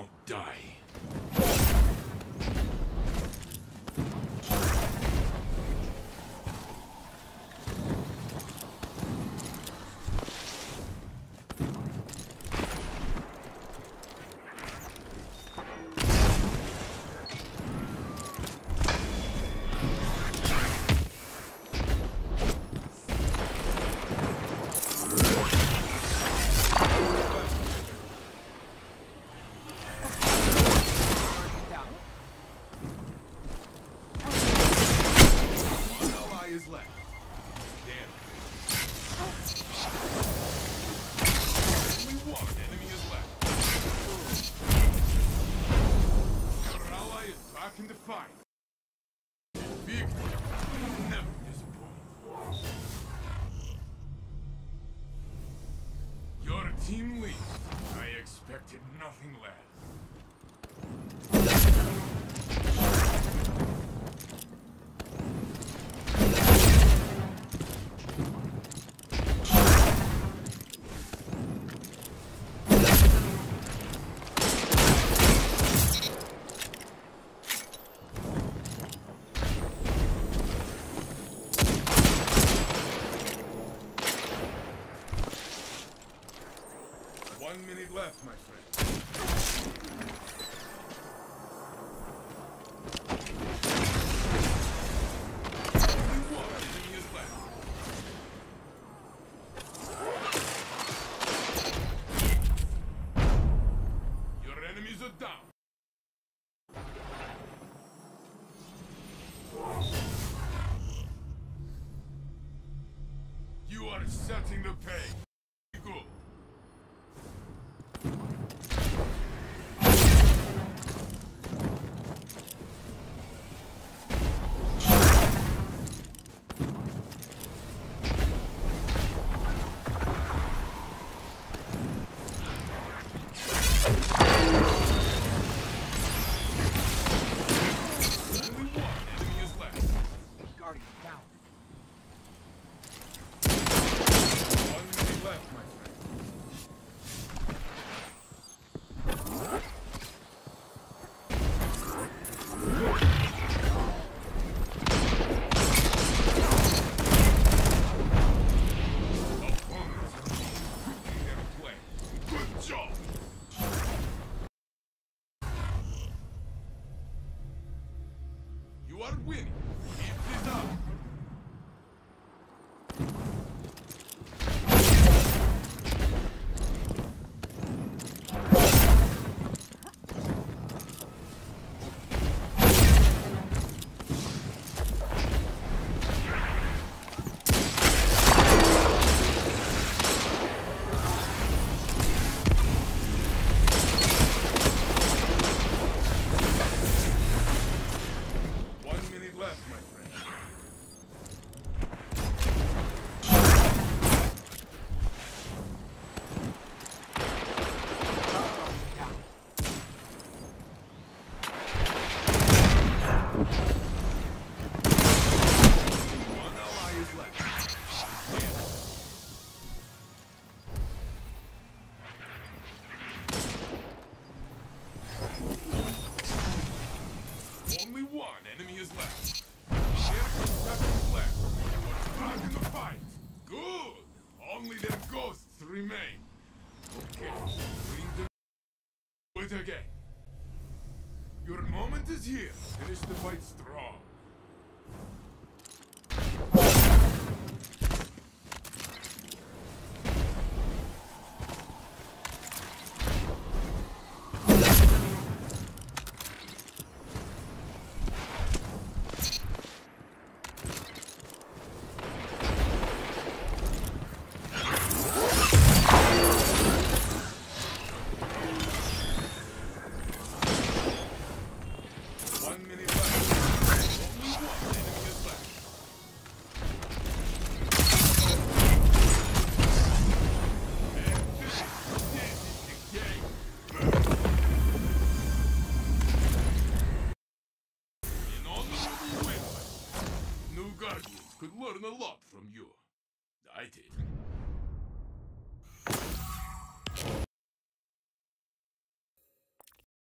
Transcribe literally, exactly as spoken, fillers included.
shall die. Team lead. I expected nothing less. One minute left, my friend. Only one enemy is left. Your enemies are down. You are setting the pace. Again. Your moment is here. Finish the fight strong. Could learn a lot from you. I did.